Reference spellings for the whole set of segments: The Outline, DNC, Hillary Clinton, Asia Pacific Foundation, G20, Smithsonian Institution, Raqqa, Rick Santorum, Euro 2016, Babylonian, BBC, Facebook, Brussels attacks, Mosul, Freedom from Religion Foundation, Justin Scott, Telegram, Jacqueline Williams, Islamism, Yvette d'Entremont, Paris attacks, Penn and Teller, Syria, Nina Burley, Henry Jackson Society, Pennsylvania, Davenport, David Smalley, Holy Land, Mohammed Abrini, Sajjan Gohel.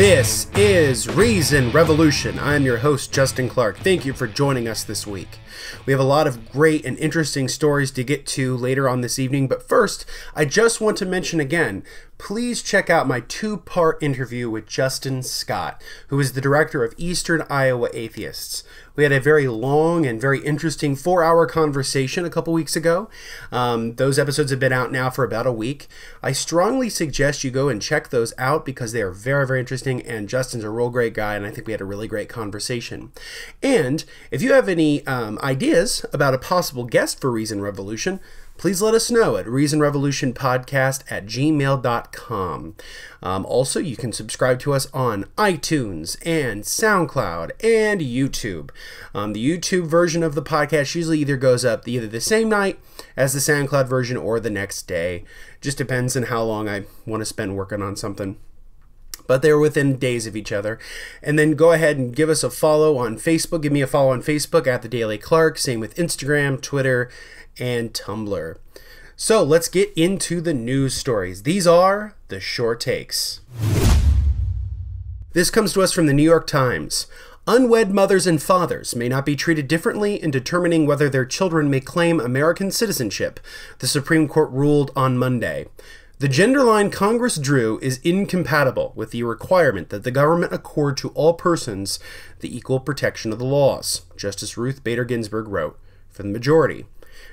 This is Reason Revolution. I'm your host, Justin Clark. Thank you for joining us this week. We have a lot of great and interesting stories to get to later on this evening, but first, I just want to mention again, please check out my two-part interview with Justin Scott, who is the director of Eastern Iowa Atheists. We had a very long and very interesting four-hour conversation a couple weeks ago. Those episodes have been out now for about a week. I strongly suggest you go and check those out because they are very, very interesting, and Justin's a real great guy, and I think we had a really great conversation. And if you have any ideas about a possible guest for Reason Revolution, please let us know at reasonrevolutionpodcast@gmail.com. Also, you can subscribe to us on iTunes and SoundCloud and YouTube. The YouTube version of the podcast usually either goes up either the same night as the SoundCloud version or the next day. Just depends on how long I want to spend working on something. But they're within days of each other. And then go ahead and give us a follow on Facebook. Give me a follow on Facebook at The Daily Clark. Same with Instagram, Twitter, and Tumblr. So let's get into the news stories. These are the short takes. This comes to us from the New York Times. Unwed mothers and fathers may not be treated differently in determining whether their children may claim American citizenship, the Supreme Court ruled on Monday. The gender line Congress drew is incompatible with the requirement that the government accord to all persons the equal protection of the laws, Justice Ruth Bader Ginsburg wrote for the majority.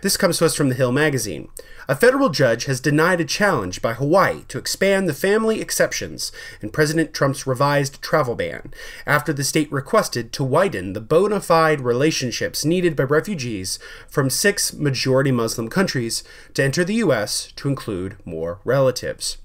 This comes to us from The Hill magazine. A federal judge has denied a challenge by Hawaii to expand the family exceptions in President Trump's revised travel ban after the state requested to widen the bona fide relationships needed by refugees from 6 majority Muslim countries to enter the U.S. to include more relatives.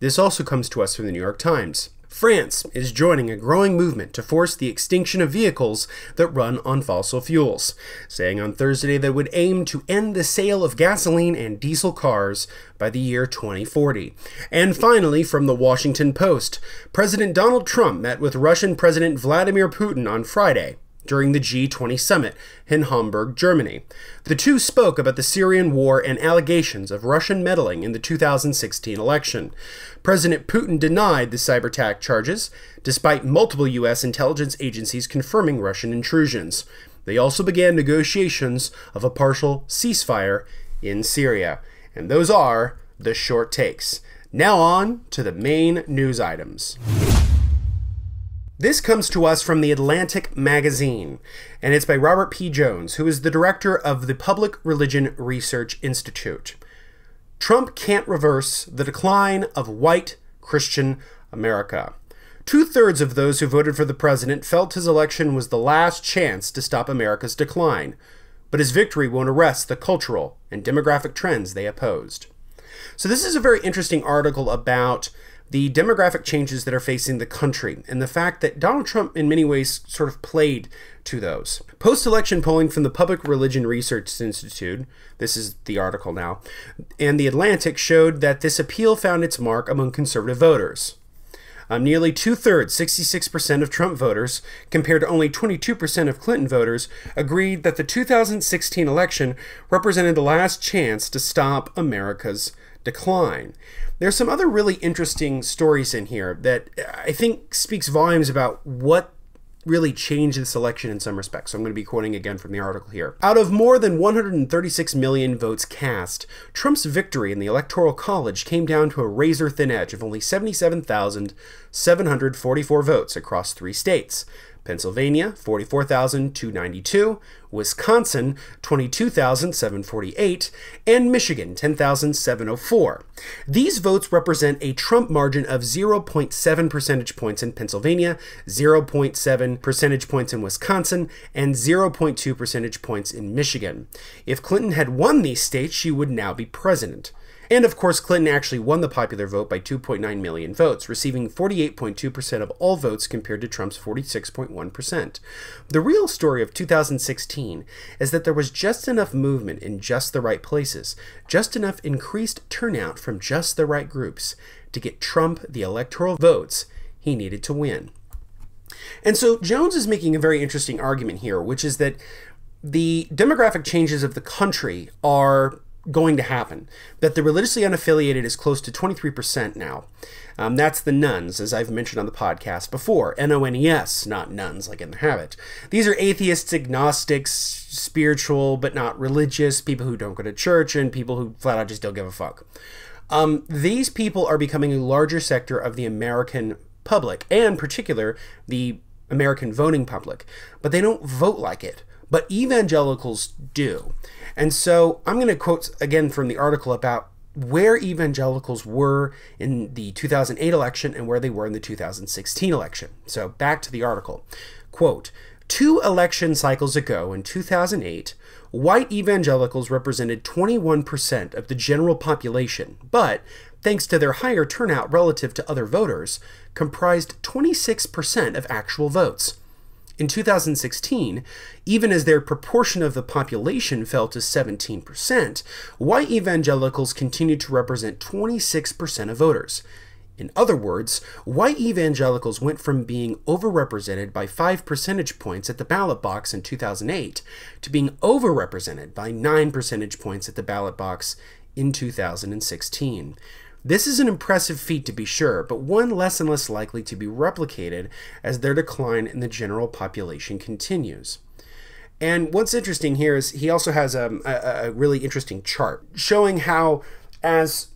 This also comes to us from The New York Times. France is joining a growing movement to force the extinction of vehicles that run on fossil fuels, saying on Thursday they would aim to end the sale of gasoline and diesel cars by the year 2040. And finally, from the Washington Post, President Donald Trump met with Russian President Vladimir Putin on Friday during the G20 summit in Hamburg, Germany. The two spoke about the Syrian war and allegations of Russian meddling in the 2016 election. President Putin denied the cyberattack charges, despite multiple U.S. intelligence agencies confirming Russian intrusions. They also began negotiations of a partial ceasefire in Syria. And those are the short takes. Now on to the main news items. This comes to us from The Atlantic magazine, and it's by Robert P. Jones, who is the director of the Public Religion Research Institute. Trump can't reverse the decline of white Christian America. 2/3 of those who voted for the president felt his election was the last chance to stop America's decline, but his victory won't arrest the cultural and demographic trends they opposed. So this is a very interesting article about the demographic changes that are facing the country, and the fact that Donald Trump in many ways sort of played to those. Post-election polling from the Public Religion Research Institute, this is the article now, and The Atlantic showed that this appeal found its mark among conservative voters. Nearly 2/3, 66% of Trump voters, compared to only 22% of Clinton voters, agreed that the 2016 election represented the last chance to stop America's decline. There's some other really interesting stories in here that I think speaks volumes about what really changed this election in some respects. So I'm going to be quoting again from the article here. Out of more than 136 million votes cast, Trump's victory in the Electoral College came down to a razor-thin edge of only 77,744 votes across 3 states. Pennsylvania, 44,292, Wisconsin, 22,748, and Michigan, 10,704. These votes represent a Trump margin of 0.7 percentage points in Pennsylvania, 0.7 percentage points in Wisconsin, and 0.2 percentage points in Michigan. If Clinton had won these states, she would now be president. And of course, Clinton actually won the popular vote by 2.9 million votes, receiving 48.2% of all votes compared to Trump's 46.1%. The real story of 2016 is that there was just enough movement in just the right places, just enough increased turnout from just the right groups to get Trump the electoral votes he needed to win. And so Jones is making a very interesting argument here, which is that the demographic changes of the country are going to happen, that the religiously unaffiliated is close to 23% now. That's the nuns, as I've mentioned on the podcast before. N-O-N-E-S, not nuns like in The Habit. These are atheists, agnostics, spiritual but not religious, people who don't go to church, and people who flat out just don't give a fuck. These people are becoming a larger sector of the American public, and in particular, the American voting public. But they don't vote like it. But evangelicals do. And so I'm going to quote again from the article about where evangelicals were in the 2008 election and where they were in the 2016 election. So back to the article. Quote, "Two election cycles ago in 2008, white evangelicals represented 21% of the general population, but thanks to their higher turnout relative to other voters, comprised 26% of actual votes. In 2016, even as their proportion of the population fell to 17%, white evangelicals continued to represent 26% of voters. In other words, white evangelicals went from being overrepresented by 5 percentage points at the ballot box in 2008 to being overrepresented by 9 percentage points at the ballot box in 2016. This is an impressive feat to be sure, but one less and less likely to be replicated as their decline in the general population continues." And what's interesting here is he also has a really interesting chart showing how as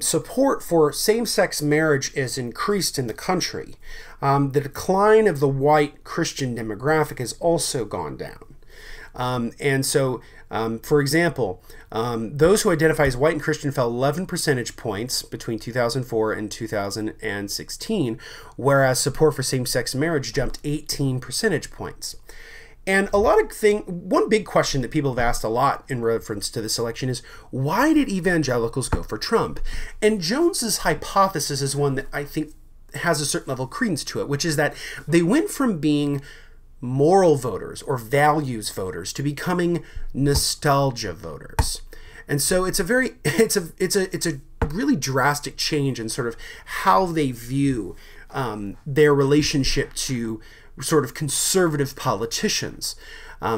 support for same-sex marriage is increased in the country, the decline of the white Christian demographic has also gone down. For example, those who identify as white and Christian fell 11 percentage points between 2004 and 2016, whereas support for same-sex marriage jumped 18 percentage points. And one big question that people have asked a lot in reference to this election is, why did evangelicals go for Trump? And Jones's hypothesis is one that I think has a certain level of credence to it, which is that they went from being moral voters or values voters to becoming nostalgia voters. And so it's a very it's a really drastic change in sort of how they view their relationship to sort of conservative politicians.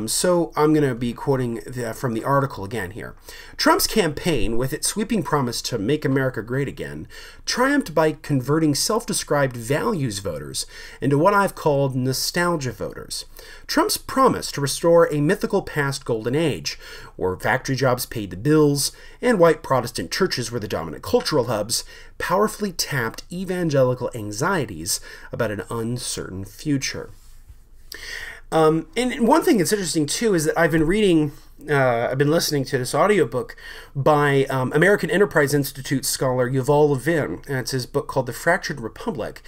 So I'm going to be quoting from the article again here. "Trump's campaign, with its sweeping promise to make America great again, triumphed by converting self-described values voters into what I've called nostalgia voters. Trump's promise to restore a mythical past golden age, where factory jobs paid the bills and white Protestant churches were the dominant cultural hubs, powerfully tapped evangelical anxieties about an uncertain future." And one thing that's interesting, too, is that I've been reading, I've been listening to this audiobook by American Enterprise Institute scholar Yuval Levin, and it's his book called The Fractured Republic.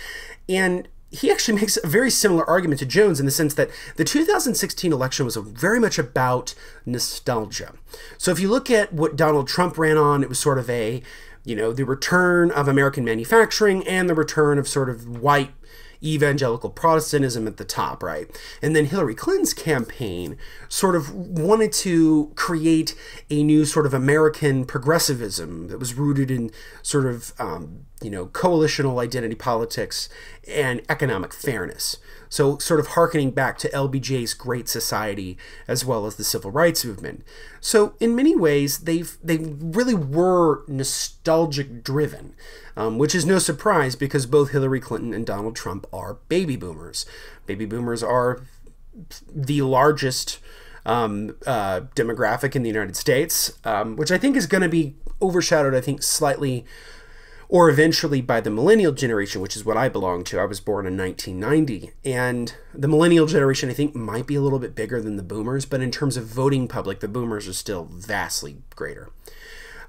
And he actually makes a very similar argument to Jones in the sense that the 2016 election was very much about nostalgia. So if you look at what Donald Trump ran on, it was sort of the return of American manufacturing and the return of sort of white evangelical Protestantism at the top, right? And then Hillary Clinton's campaign sort of wanted to create a new sort of American progressivism that was rooted in sort of, coalitional identity politics and economic fairness. So sort of hearkening back to LBJ's Great Society as well as the Civil Rights Movement. So in many ways, they really were nostalgic driven, which is no surprise because both Hillary Clinton and Donald Trump are baby boomers. Baby boomers are the largest demographic in the United States, which I think is going to be overshadowed, I think, slightly or eventually by the millennial generation, which is what I belong to. I was born in 1990. And the millennial generation, I think, might be a little bit bigger than the boomers, but in terms of voting public, the boomers are still vastly greater.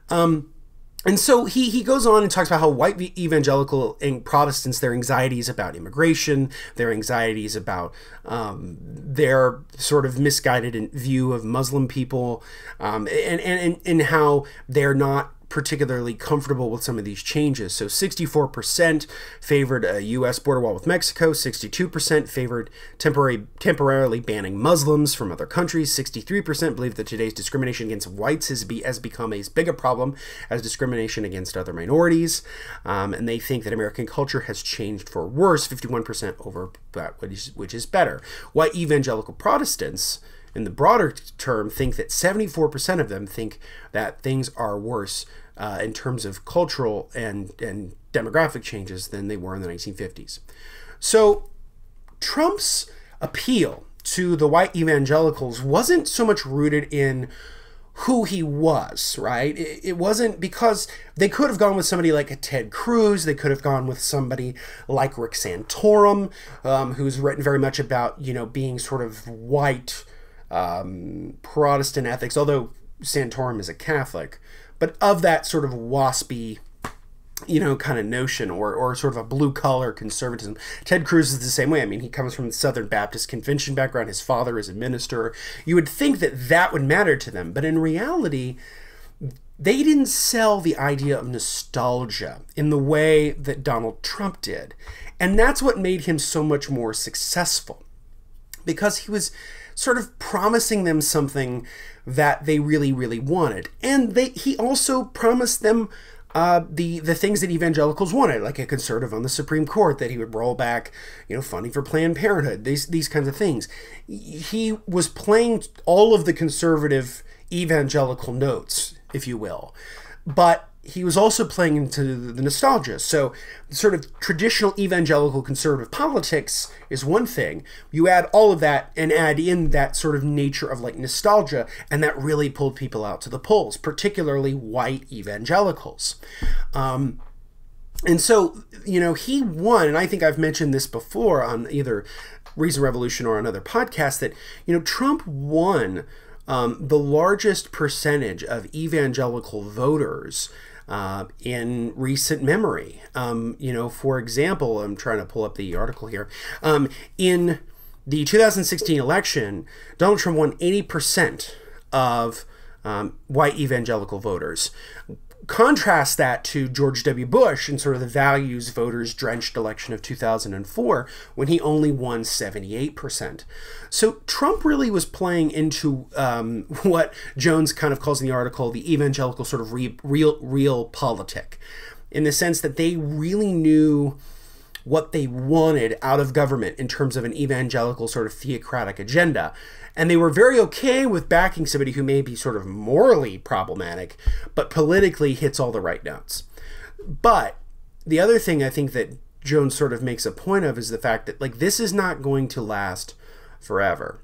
And so he goes on and talks about how white evangelical and Protestants, their anxieties about immigration, their anxieties about their sort of misguided view of Muslim people, and how they're not particularly comfortable with some of these changes. So 64% favored a U.S. border wall with Mexico, 62% favored temporarily banning Muslims from other countries, 63% believe that today's discrimination against whites has become as big a problem as discrimination against other minorities, and they think that American culture has changed for worse, 51% over that which is better. White evangelical Protestants in the broader term, think that 74% of them think that things are worse in terms of cultural and demographic changes than they were in the 1950s. So Trump's appeal to the white evangelicals wasn't so much rooted in who he was, right? It wasn't, because they could have gone with somebody like a Ted Cruz. They could have gone with somebody like Rick Santorum, who's written very much about, you know, being sort of white Protestant ethics, although Santorum is a Catholic, but of that sort of waspy, you know, kind of notion, or sort of a blue-collar conservatism. Ted Cruz is the same way. I mean, he comes from the Southern Baptist Convention background. His father is a minister. You would think that that would matter to them, but in reality, they didn't sell the idea of nostalgia in the way that Donald Trump did, and that's what made him so much more successful, because he was sort of promising them something that they really, really wanted, and he also promised them the things that evangelicals wanted, like a conservative on the Supreme Court, that he would roll back, you know, funding for Planned Parenthood, these kinds of things. He was playing all of the conservative evangelical notes, if you will, but he was also playing into the nostalgia. So sort of traditional evangelical conservative politics is one thing. You add all of that and add in that sort of nature of like nostalgia, and that really pulled people out to the polls, particularly white evangelicals. And so, you know, he won, and I think I've mentioned this before on either Reason Revolution or another podcast, that, you know, Trump won the largest percentage of evangelical voters in recent memory. You know, for example, I'm trying to pull up the article here. In the 2016 election, Donald Trump won 80% of white evangelical voters. Contrast that to George W. Bush and sort of the values voters drenched election of 2004, when he only won 78%. So Trump really was playing into what Jones kind of calls in the article the evangelical sort of real politic, in the sense that they really knew what they wanted out of government in terms of an evangelical sort of theocratic agenda. And they were very okay with backing somebody who may be sort of morally problematic, but politically hits all the right notes. But the other thing I think that Jones sort of makes a point of is the fact that, like, this is not going to last forever.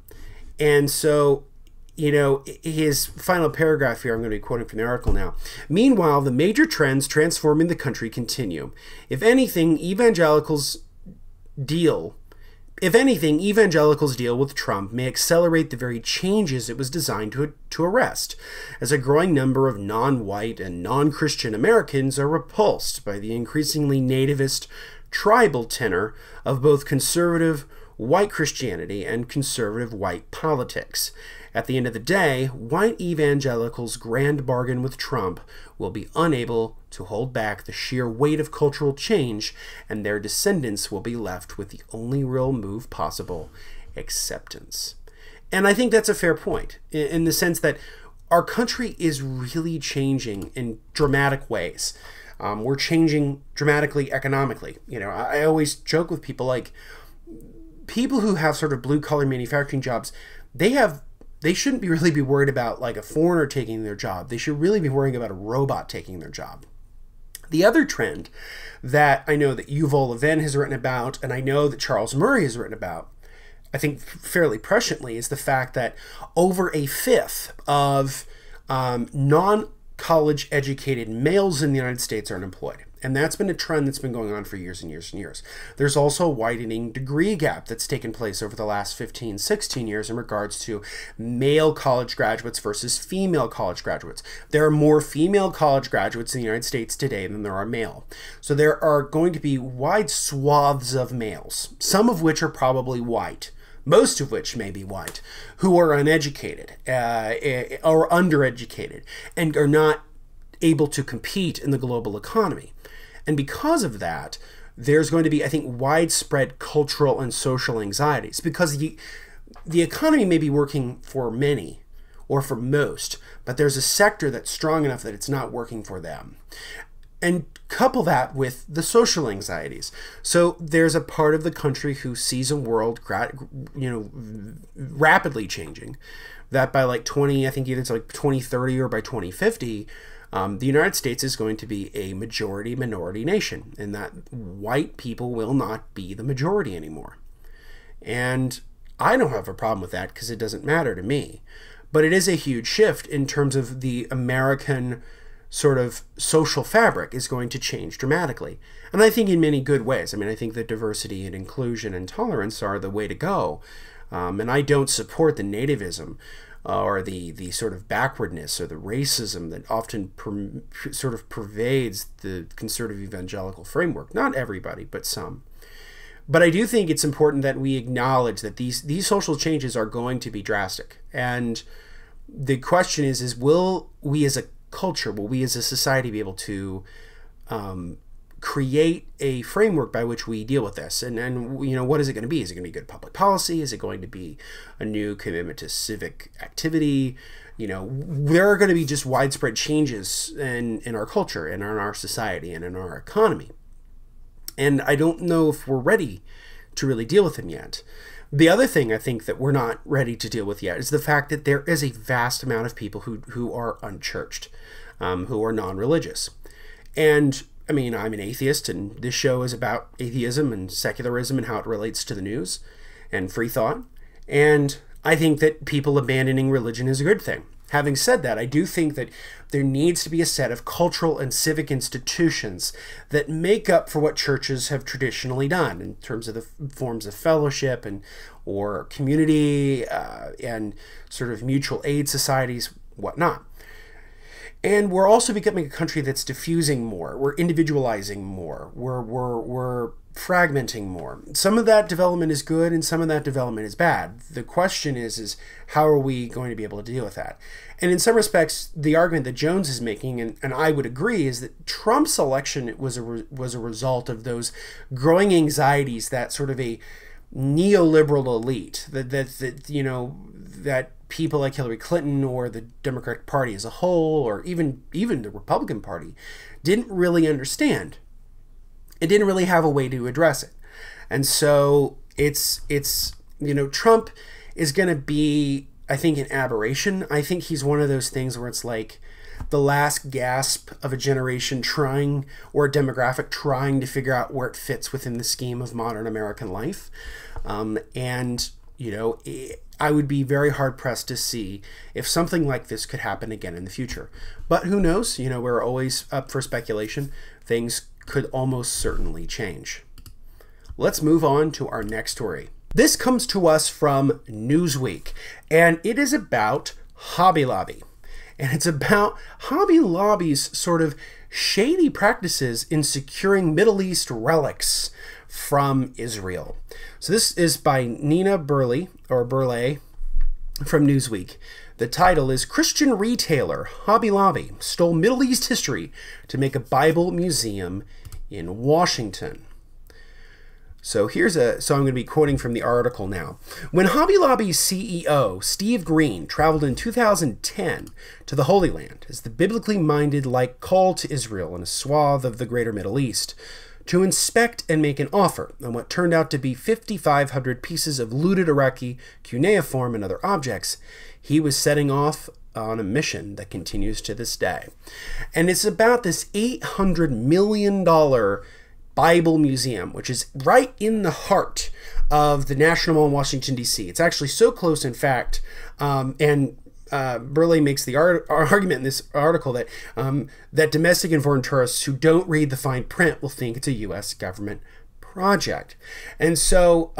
And so, you know, his final paragraph here, I'm going to be quoting from the article now. Meanwhile, the major trends transforming the country continue. If anything, evangelicals' deal with Trump may accelerate the very changes it was designed to arrest, as a growing number of non-white and non-Christian Americans are repulsed by the increasingly nativist, tribal tenor of both conservative white Christianity and conservative white politics. At the end of the day, white evangelicals' grand bargain with Trump will be unable to hold back the sheer weight of cultural change, and their descendants will be left with the only real move possible, acceptance. And I think that's a fair point, in the sense that our country is really changing in dramatic ways. We're changing dramatically economically. You know, I always joke with people, like, people who have sort of blue-collar manufacturing jobs, they shouldn't really be worried about, like, a foreigner taking their job. They should really be worrying about a robot taking their job. The other trend that I know that Yuval Levin has written about, and I know that Charles Murray has written about, I think fairly presciently, is the fact that over a fifth of non-college educated males in the United States are unemployed. And that's been a trend that's been going on for years and years and years. There's also a widening degree gap that's taken place over the last 15, 16 years in regards to male college graduates versus female college graduates. There are more female college graduates in the United States today than there are male. So there are going to be wide swaths of males, some of which are probably white, most of which may be white, who are uneducated or undereducated and are not able to compete in the global economy. And because of that, there's going to be, I think, widespread cultural and social anxieties, because the economy may be working for many or for most, but there's a sector that's strong enough that it's not working for them. And couple that with the social anxieties. So there's a part of the country who sees a world, rapidly changing, that by like 2030 or by 2050, the United States is going to be a majority-minority nation, and that white people will not be the majority anymore. And I don't have a problem with that because it doesn't matter to me. But it is a huge shift in terms of the American sort of social fabric is going to change dramatically. And I think in many good ways. I mean, I think that diversity and inclusion and tolerance are the way to go. And I don't support the nativism or the sort of backwardness or the racism that often pervades the conservative evangelical framework. Not everybody, but some. But I do think it's important that we acknowledge that these social changes are going to be drastic. And the question is will we as a culture, will we as a society be able to create a framework by which we deal with this? And what is it going to be? Is it going to be good public policy? Is it going to be a new commitment to civic activity? There are going to be just widespread changes in our culture and in our society and in our economy. And I don't know if we're ready to really deal with them yet. The other thing I think that we're not ready to deal with yet is the fact that there is a vast amount of people who are unchurched, who are non-religious. And, I mean, I'm an atheist, and this show is about atheism and secularism and how it relates to the news and free thought. And I think that people abandoning religion is a good thing. Having said that, I do think that there needs to be a set of cultural and civic institutions that make up for what churches have traditionally done in terms of the forms of fellowship or community and sort of mutual aid societies, whatnot. And we're also becoming a country that's diffusing more. We're individualizing more. We're fragmenting more. Some of that development is good and some of that development is bad. The question is how are we going to be able to deal with that? And in some respects, the argument that Jones is making, and I would agree, is that Trump's election was a result of those growing anxieties that sort of a neoliberal elite, that people like Hillary Clinton or the Democratic Party as a whole, or even the Republican Party, didn't really understand. It didn't really have a way to address it. And so it's Trump is going to be, I think, an aberration. I think he's one of those things where it's like the last gasp of a generation trying, or a demographic trying to figure out where it fits within the scheme of modern American life. I would be very hard-pressed to see if something like this could happen again in the future. But who knows? We're always up for speculation. Things could almost certainly change. Let's move on to our next story. This comes to us from Newsweek, and it is about Hobby Lobby. And it's about Hobby Lobby's sort of shady practices in securing Middle East relics from Israel. So this is by Nina Burley, or Burley, from Newsweek. The title is Christian Retailer Hobby Lobby Stole Middle East History to Make a Bible Museum in Washington. So I'm going to be quoting from the article now. When Hobby Lobby CEO Steve Green traveled in 2010 to the Holy Land as the biblically minded call to Israel and a swath of the greater Middle East to inspect and make an offer on what turned out to be 5,500 pieces of looted Iraqi cuneiform and other objects, he was setting off on a mission that continues to this day. And it's about this $800 million Bible Museum, which is right in the heart of the National Mall in Washington, D.C. It's actually so close, in fact, Burley makes the argument in this article that domestic and foreign tourists who don't read the fine print will think it's a U.S. government project. And so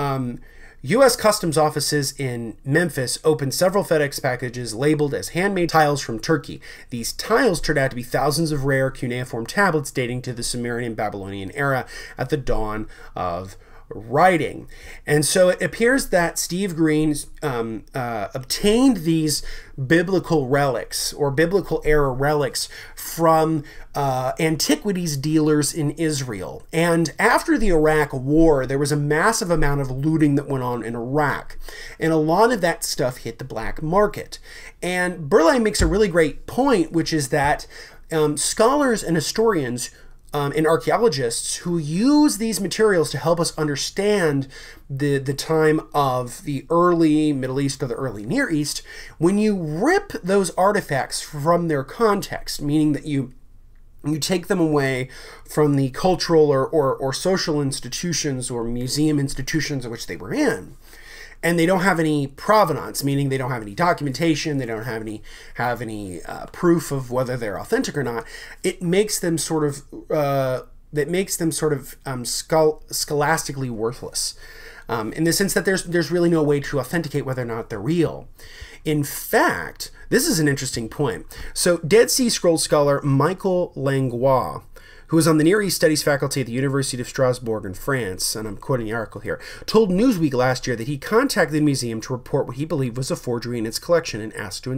U.S. customs offices in Memphis opened several FedEx packages labeled as handmade tiles from Turkey. These tiles turned out to be thousands of rare cuneiform tablets dating to the Sumerian and Babylonian era at the dawn of writing. And so it appears that Steve Green obtained these biblical relics or biblical era relics from antiquities dealers in Israel. And after the Iraq war, there was a massive amount of looting that went on in Iraq. And a lot of that stuff hit the black market. And Burley makes a really great point, which is that scholars and historians and archaeologists who use these materials to help us understand the time of the early Middle East or the early Near East, when you rip those artifacts from their context, meaning that you take them away from the cultural or social institutions or museum institutions in which they were in, and they don't have any provenance, meaning they don't have any documentation, they don't have any proof of whether they're authentic or not, it makes them sort of scholastically worthless, in the sense that there's really no way to authenticate whether or not they're real. In fact, this is an interesting point. So Dead Sea Scroll scholar Michael Langlois, who is on the Near East Studies faculty at the University of Strasbourg in France, and I'm quoting the article here, told Newsweek last year that he contacted the museum to report what he believed was a forgery in its collection and asked to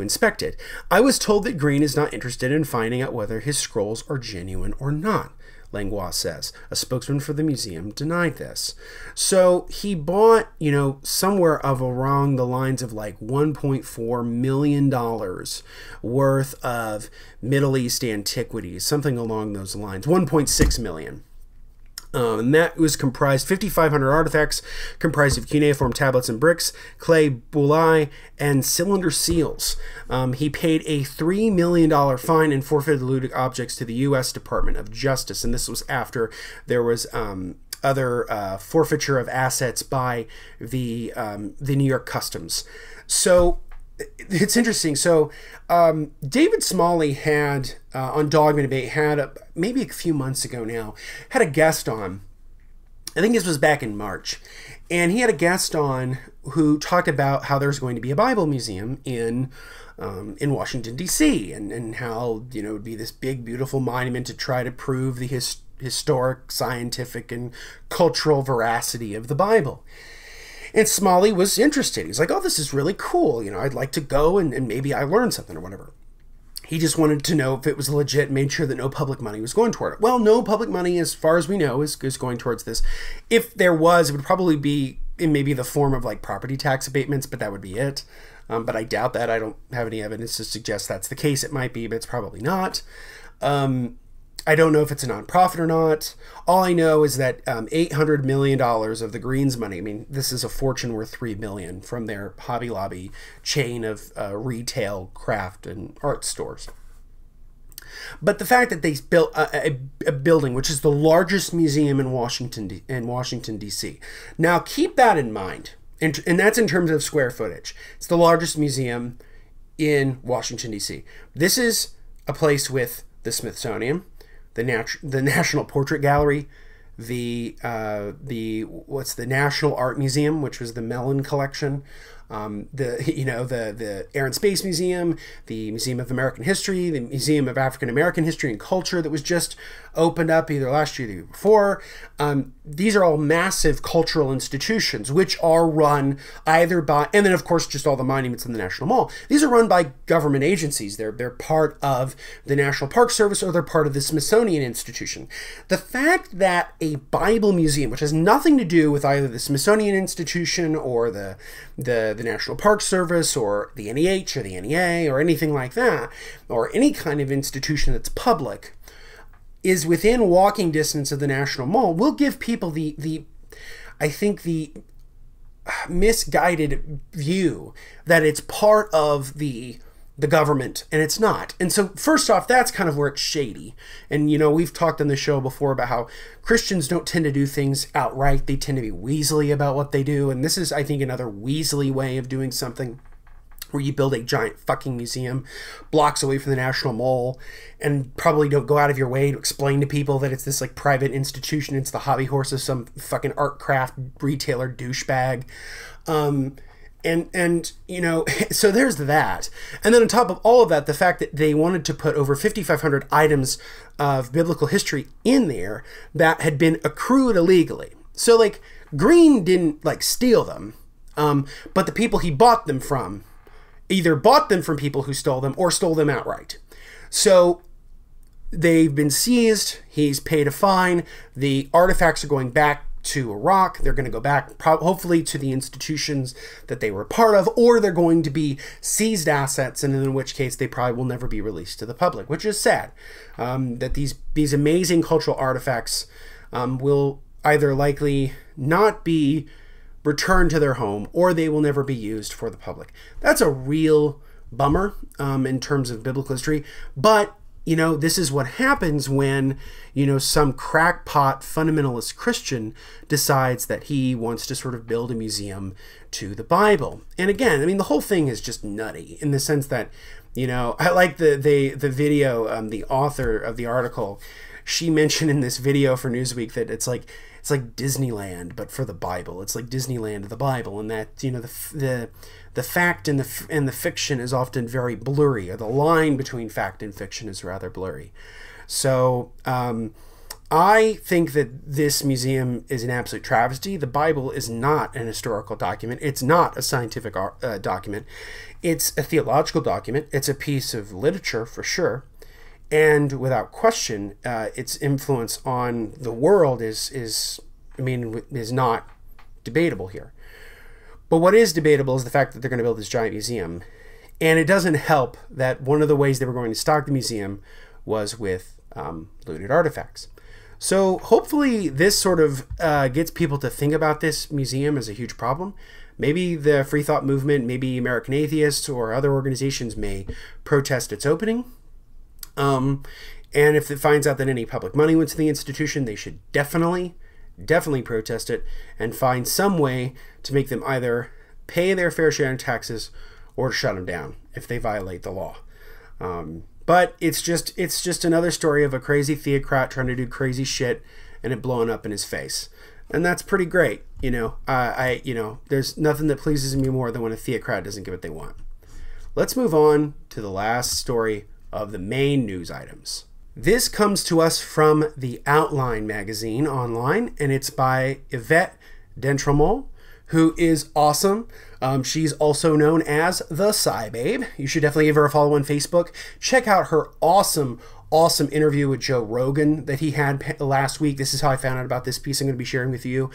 inspect it. "I was told that Green is not interested in finding out whether his scrolls are genuine or not," Langlois says. A spokesman for the museum denied this. So he bought, you know, somewhere of around the lines of like $1.4 million worth of Middle East antiquities, something along those lines, $1.6 million. And that was comprised 5,500 artifacts, comprised of cuneiform tablets and bricks, clay, bulai, and cylinder seals. He paid a $3 million fine and forfeited looted objects to the U.S. Department of Justice. And this was after there was other forfeiture of assets by the New York Customs. So it's interesting. So David Smalley had on Dogma Debate maybe a few months ago now had a guest on. I think this was back in March, and he had a guest on who talked about how there's going to be a Bible museum in Washington D.C. and how, you know, it would be this big beautiful monument to try to prove the historic, scientific, and cultural veracity of the Bible. And Smalley was interested. He's like, oh, this is really cool. You know, I'd like to go and maybe I learn something or whatever. He just wanted to know if it was legit, made sure that no public money was going toward it. Well, no public money, as far as we know, is going towards this. If there was, it would probably be in maybe the form of like property tax abatements, but that would be it. But I doubt that. I don't have any evidence to suggest that's the case. It might be, but it's probably not. I don't know if it's a nonprofit or not. All I know is that $800 million of the Greens' money, I mean, this is a fortune worth $3 billion from their Hobby Lobby chain of retail, craft, and art stores. But the fact that they built a building, which is the largest museum in Washington, D.C. Now, keep that in mind, and that's in terms of square footage. It's the largest museum in Washington, D.C. This is a place with the Smithsonian, the National Portrait Gallery, the National Art Museum, which was the Mellon collection, the Air and Space Museum, the Museum of American History, the Museum of African American History and Culture that was just opened up either last year or the year before. These are all massive cultural institutions which are run either by, and then of course just all the monuments in the National Mall. These are run by government agencies. They're part of the National Park Service or they're part of the Smithsonian Institution. The fact that a Bible museum, which has nothing to do with either the Smithsonian Institution or the National Park Service or the NEH or the NEA or anything like that, or any kind of institution that's public, is within walking distance of the National Mall, will give people the misguided view that it's part of the government, and it's not. And so first off, that's kind of where it's shady. And, you know, we've talked on the show before about how Christians don't tend to do things outright. They tend to be weaselly about what they do. And this is, I think, another weaselly way of doing something, where you build a giant fucking museum blocks away from the National Mall and probably don't go out of your way to explain to people that it's this like private institution. It's the hobby horse of some fucking art craft retailer douchebag. And you know, so there's that. And then on top of all of that, the fact that they wanted to put over 5,500 items of biblical history in there that had been accrued illegally. So like Green didn't like steal them, but the people he bought them from either bought them from people who stole them or stole them outright. So they've been seized. He's paid a fine. The artifacts are going back to Iraq. They're going to go back, hopefully, to the institutions that they were part of, or they're going to be seized assets, and in which case they probably will never be released to the public, which is sad. That these amazing cultural artifacts will either likely not be returned to their home, or they will never be used for the public. That's a real bummer in terms of biblical history, but you know, this is what happens when, you know, some crackpot fundamentalist Christian decides that he wants to sort of build a museum to the Bible. And again, I mean, the whole thing is just nutty in the sense that, you know, I like the video, the author of the article, she mentioned in this video for Newsweek that it's like Disneyland, but for the Bible. It's like Disneyland of the Bible, and that, you know, the fact and the fiction is often very blurry, or the line between fact and fiction is rather blurry. So I think that this museum is an absolute travesty. The Bible is not an historical document. It's not a scientific document. It's a theological document. It's a piece of literature for sure. And without question, its influence on the world is not debatable here. But what is debatable is the fact that they're going to build this giant museum. And it doesn't help that one of the ways they were going to stock the museum was with looted artifacts. So hopefully this sort of gets people to think about this museum as a huge problem. Maybe the free thought movement, maybe American Atheists or other organizations may protest its opening. And if it finds out that any public money went to the institution, they should definitely protest it and find some way to make them either pay their fair share in taxes or shut them down if they violate the law. But it's just another story of a crazy theocrat trying to do crazy shit and it blowing up in his face. And that's pretty great. You know, there's nothing that pleases me more than when a theocrat doesn't get what they want. Let's move on to the last story of the main news items. This comes to us from the Outline magazine online, and it's by Yvette d'Entremont, who is awesome. She's also known as the Psybabe. You should definitely give her a follow on Facebook. Check out her awesome interview with Joe Rogan that he had last week. This is how I found out about this piece I'm going to be sharing with you.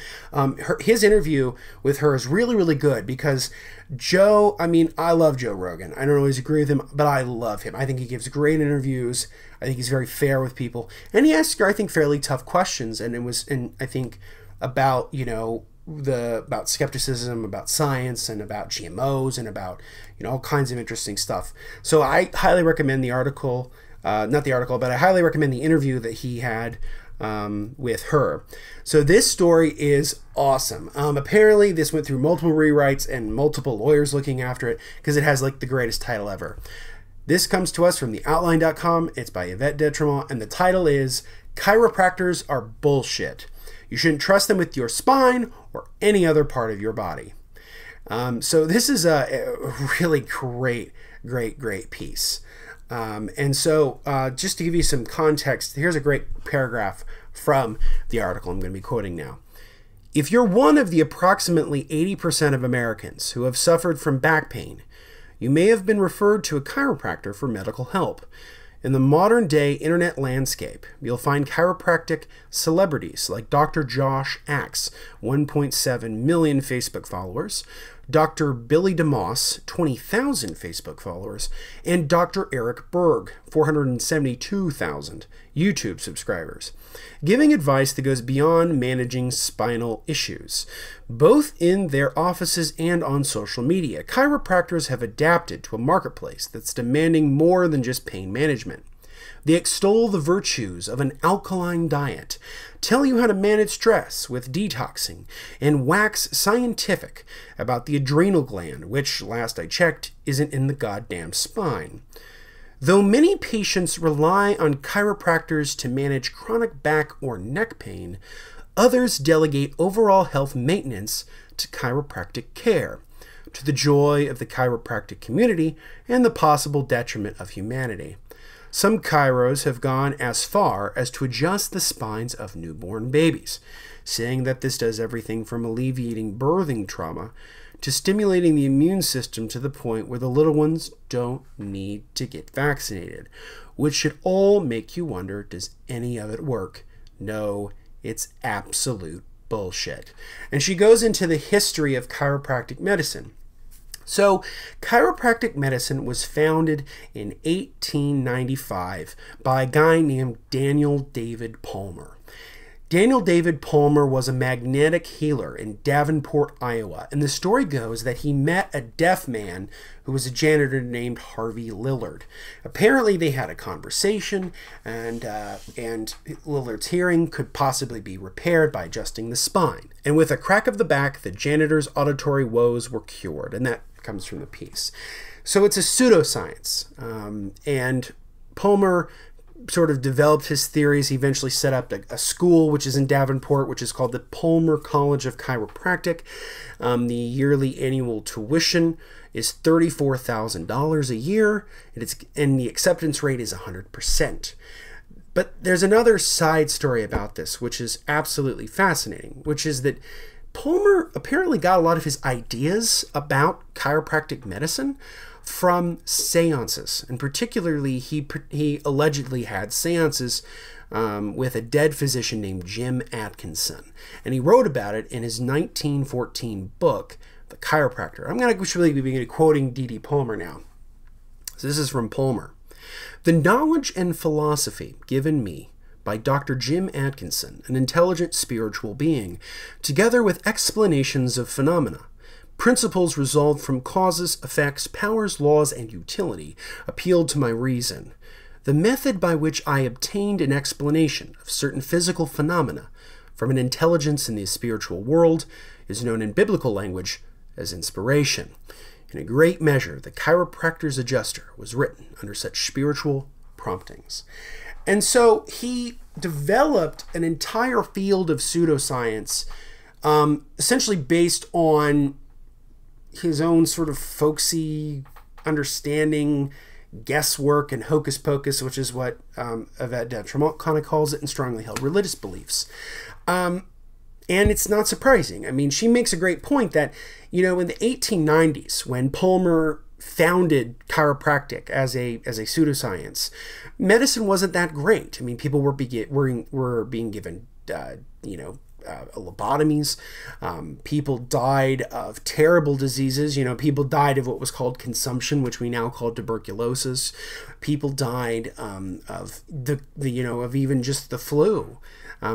His interview with her is really, really good because Joe, I mean, I love Joe Rogan. I don't always agree with him, but I love him. I think he gives great interviews. I think he's very fair with people. And he asks her, I think, fairly tough questions. And it was, I think, about, you know, about skepticism, about science, and about GMOs, and about, you know, all kinds of interesting stuff. So I highly recommend the article. Not the article, but I highly recommend the interview that he had with her. So this story is awesome. Apparently this went through multiple rewrites and multiple lawyers looking after it because it has like the greatest title ever. This comes to us from theoutline.com. It's by Yvette d'Entremont, and the title is Chiropractors Are Bullshit. You shouldn't trust them with your spine or any other part of your body. So this is a really great piece. And so just to give you some context, here's a great paragraph from the article I'm going to be quoting now. If you're one of the approximately 80% of Americans who have suffered from back pain, you may have been referred to a chiropractor for medical help. In the modern day internet landscape, you'll find chiropractic celebrities like Dr. Josh Axe, 1.7 million Facebook followers, Dr. Billy DeMoss, 20,000 Facebook followers, and Dr. Eric Berg, 472,000 YouTube subscribers, giving advice that goes beyond managing spinal issues. Both in their offices and on social media, chiropractors have adapted to a marketplace that's demanding more than just pain management. They extol the virtues of an alkaline diet, tell you how to manage stress with detoxing, and wax scientific about the adrenal gland, which, last I checked, isn't in the goddamn spine. Though many patients rely on chiropractors to manage chronic back or neck pain, others delegate overall health maintenance to chiropractic care, to the joy of the chiropractic community and the possible detriment of humanity. Some chiros have gone as far as to adjust the spines of newborn babies, saying that this does everything from alleviating birthing trauma to stimulating the immune system to the point where the little ones don't need to get vaccinated, which should all make you wonder, does any of it work? No, it's absolute bullshit. And she goes into the history of chiropractic medicine. So, chiropractic medicine was founded in 1895 by a guy named Daniel David Palmer. Daniel David Palmer was a magnetic healer in Davenport, Iowa, and the story goes that he met a deaf man who was a janitor named Harvey Lillard. Apparently, they had a conversation, and Lillard's hearing could possibly be repaired by adjusting the spine. And with a crack of the back, the janitor's auditory woes were cured, and that comes from the piece. So it's a pseudoscience, and Palmer sort of developed his theories. He eventually set up a school, which is in Davenport, which is called the Palmer College of Chiropractic. The yearly annual tuition is $34,000 a year, and the acceptance rate is 100%. But there's another side story about this, which is absolutely fascinating, which is that Palmer apparently got a lot of his ideas about chiropractic medicine from seances, and particularly he allegedly had seances with a dead physician named Jim Atkinson, and he wrote about it in his 1914 book, The Chiropractor. I'm going to be quoting D.D. Palmer now. So this is from Palmer. "The knowledge and philosophy given me by Dr. Jim Atkinson, an intelligent spiritual being, together with explanations of phenomena, principles resolved from causes, effects, powers, laws, and utility, appealed to my reason. The method by which I obtained an explanation of certain physical phenomena from an intelligence in the spiritual world is known in biblical language as inspiration. In a great measure, the Chiropractor's Adjuster was written under such spiritual promptings." And so he developed an entire field of pseudoscience, essentially based on his own sort of folksy understanding, guesswork, and hocus pocus, which is what Yvette d'Entremont kind of calls it, and strongly held religious beliefs. And it's not surprising. I mean, she makes a great point that, you know, in the 1890s, when Palmer founded chiropractic as a pseudoscience, medicine wasn't that great. I mean, people were being given, you know, lobotomies. People died of terrible diseases. You know, people died of what was called consumption, which we now call tuberculosis. People died of the you know, of even just the flu.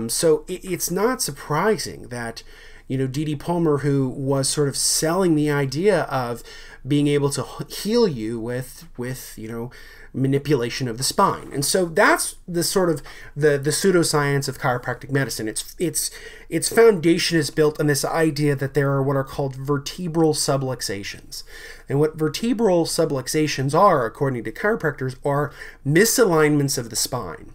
So it's not surprising that, you know, D.D. Palmer, who was sort of selling the idea of being able to heal you with you know, manipulation of the spine. And so that's the sort of the pseudoscience of chiropractic medicine. Its foundation is built on this idea that there are what are called vertebral subluxations. And what vertebral subluxations are, according to chiropractors, are misalignments of the spine.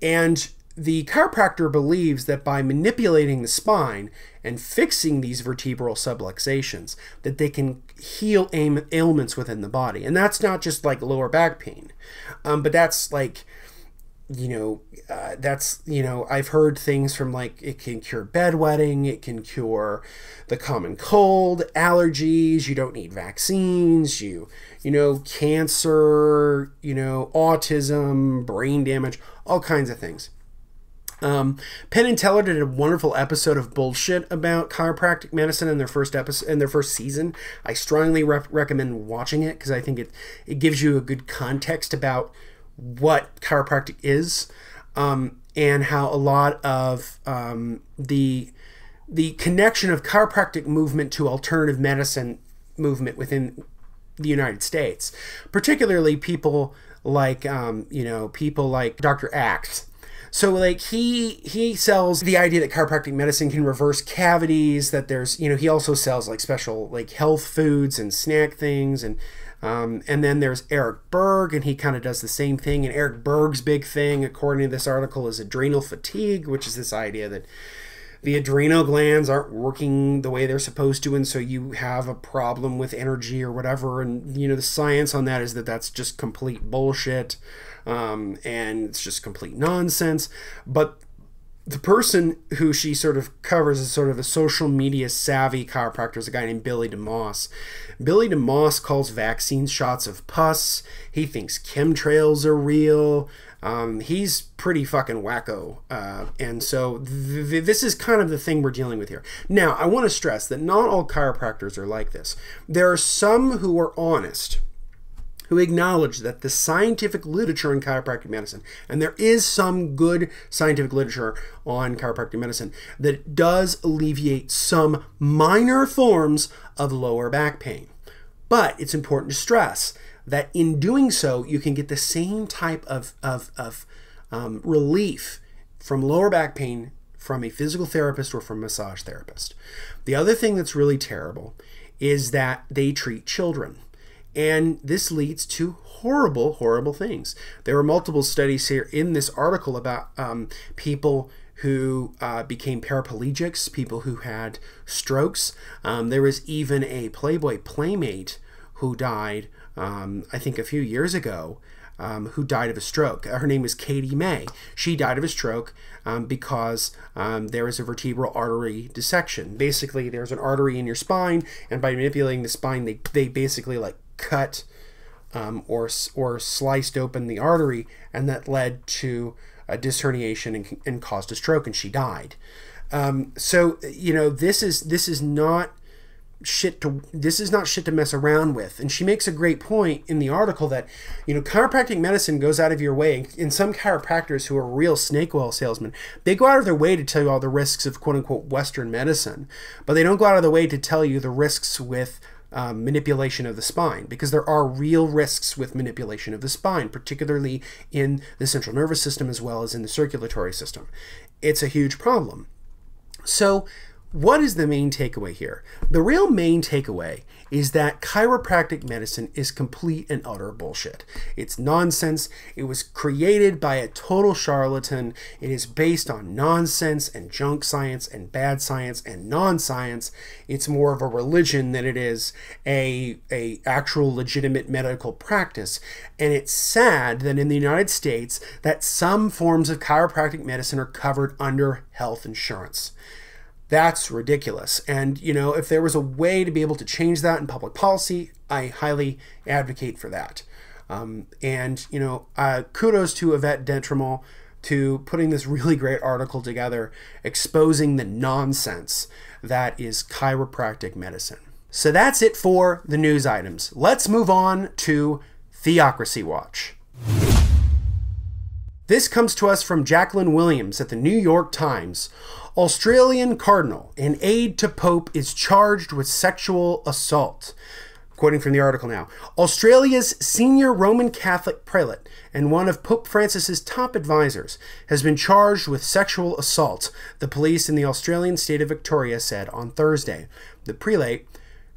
And the chiropractor believes that by manipulating the spine and fixing these vertebral subluxations, that they can heal ailments within the body. And that's not just like lower back pain, but that's like, you know, that's, you know, I've heard things from like, it can cure bedwetting, it can cure the common cold, allergies, you don't need vaccines, you know, cancer, you know, autism, brain damage, all kinds of things. Penn and Teller did a wonderful episode of bullshit about chiropractic medicine in their first episode, in their first season. I strongly recommend watching it because I think it gives you a good context about what chiropractic is, and how a lot of the connection of chiropractic movement to alternative medicine movement within the United States, particularly people like you know, people like Dr. Axe. So like he sells the idea that chiropractic medicine can reverse cavities, that there's, you know, he also sells like special like health foods and snack things, and then there's Eric Berg, and he kind of does the same thing. And Eric Berg's big thing, according to this article, is adrenal fatigue, which is this idea that the adrenal glands aren't working the way they're supposed to, and so you have a problem with energy or whatever. And, you know, the science on that is that that's just complete bullshit, and it's just complete nonsense. But the person who she sort of covers is sort of a social media savvy chiropractor, is a guy named Billy DeMoss. Billy DeMoss calls vaccine shots of pus. He thinks chemtrails are real. He's pretty fucking wacko. And so this is kind of the thing we're dealing with here. Now, I want to stress that not all chiropractors are like this. There are some who are honest, who acknowledge that the scientific literature in chiropractic medicine, and there is some good scientific literature on chiropractic medicine, that it does alleviate some minor forms of lower back pain. But it's important to stress that in doing so, you can get the same type of relief from lower back pain from a physical therapist or from a massage therapist. The other thing that's really terrible is that they treat children. And this leads to horrible, horrible things. There are multiple studies here in this article about people who became paraplegics, people who had strokes. There was even a Playboy Playmate who died, I think a few years ago, who died of a stroke. Her name was Katie May. She died of a stroke because there is a vertebral artery dissection. Basically, there's an artery in your spine, and by manipulating the spine, they basically like cut or sliced open the artery, and that led to a disc herniation and caused a stroke, and she died. So you know, this is not shit to mess around with. And she makes a great point in the article that, you know, chiropractic medicine goes out of your way, and some chiropractors who are real snake oil salesmen, they go out of their way to tell you all the risks of quote-unquote Western medicine, but they don't go out of the way to tell you the risks with manipulation of the spine, because there are real risks with manipulation of the spine, particularly in the central nervous system as well as in the circulatory system. It's a huge problem. So what is the main takeaway here? The real main takeaway is that chiropractic medicine is complete and utter bullshit. It's nonsense. It was created by a total charlatan. It is based on nonsense and junk science and bad science and non-science. It's more of a religion than it is a actual legitimate medical practice. And it's sad that in the United States that some forms of chiropractic medicine are covered under health insurance. That's ridiculous. And, you know, if there was a way to be able to change that in public policy, I highly advocate for that. And, you know, kudos to Yvette d'Entremont to putting this really great article together, exposing the nonsense that is chiropractic medicine. So that's it for the news items. Let's move on to Theocracy Watch. This comes to us from Jacqueline Williams at the New York Times. Australian cardinal, an aide to Pope, is charged with sexual assault. Quoting from the article now. Australia's senior Roman Catholic prelate and one of Pope Francis's top advisors has been charged with sexual assault, the police in the Australian state of Victoria said on Thursday. The prelate,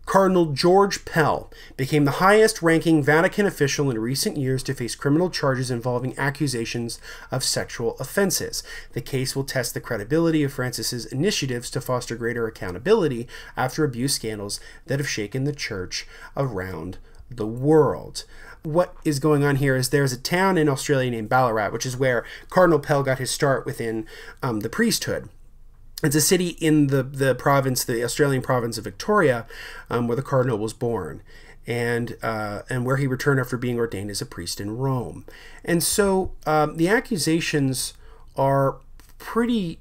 Cardinal George Pell, became the highest-ranking Vatican official in recent years to face criminal charges involving accusations of sexual offenses. The case will test the credibility of Francis's initiatives to foster greater accountability after abuse scandals that have shaken the church around the world. What is going on here is there's a town in Australia named Ballarat, which is where Cardinal Pell got his start within the priesthood. It's a city in the province, the Australian province of Victoria, where the cardinal was born, and where he returned after being ordained as a priest in Rome. And so the accusations are pretty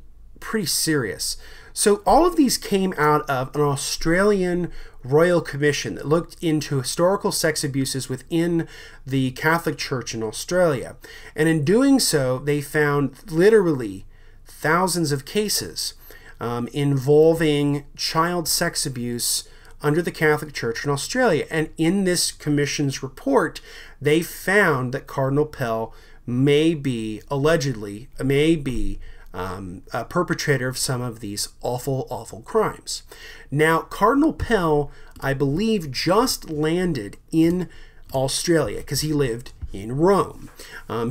serious. So all of these came out of an Australian royal commission that looked into historical sex abuses within the Catholic Church in Australia, and in doing so, they found literally thousands of cases involving child sex abuse under the Catholic Church in Australia. And in this commission's report, they found that Cardinal Pell may be, allegedly, may be a perpetrator of some of these awful, awful crimes. Now, Cardinal Pell, I believe, just landed in Australia because he lived in Rome.